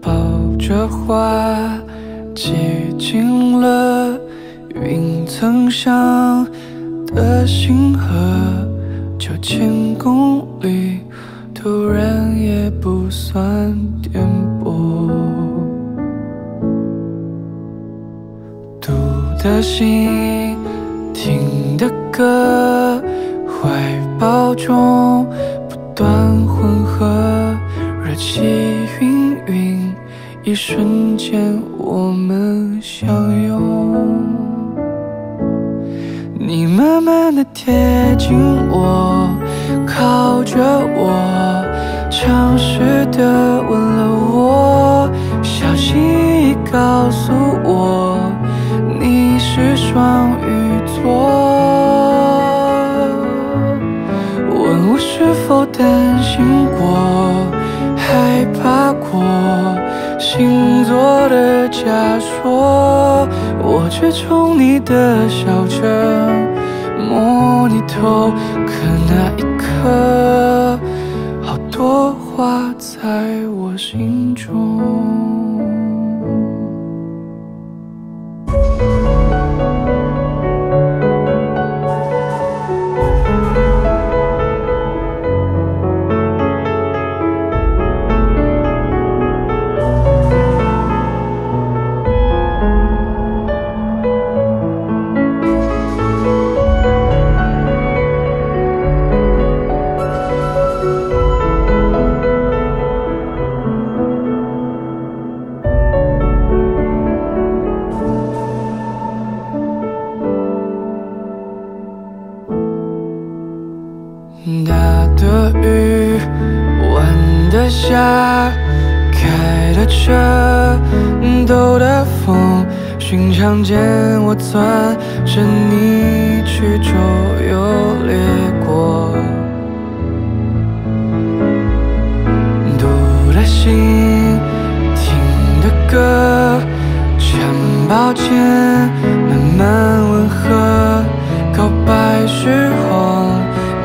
抱着花，接近了云层上的星河，9000公里，突然也不算颠簸。读的心，听的歌，怀抱中不断混合，热气晕晕。 一瞬间，我们相拥。你慢慢的贴近我，靠着我，尝试的吻了我，小心翼翼告诉我，你是双鱼座。问我是否担心过，害怕过。 星座的枷锁，我却从你的小城摸你头，可那一刻，好多话在我心中。 大的雨，晚的霞，开的车，兜的风，寻常间我攥着你去周游列国。读的心，听的歌，缠抱间慢慢温和，告白时候。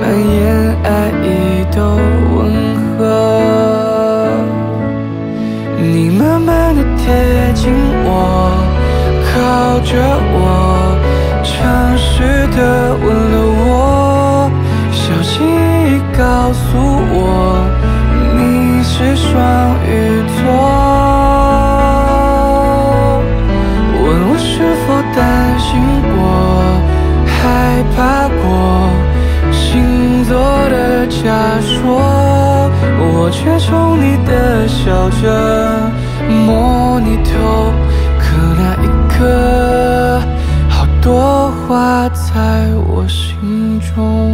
蔓延爱意都温和，你慢慢的贴近我，靠着我，尝试的吻了我，小心翼翼告诉我，你是双鱼座。问我是否担心过，害怕过。 星座的枷锁，我却从你的笑着摸你头，可那一刻，好多话在我心中。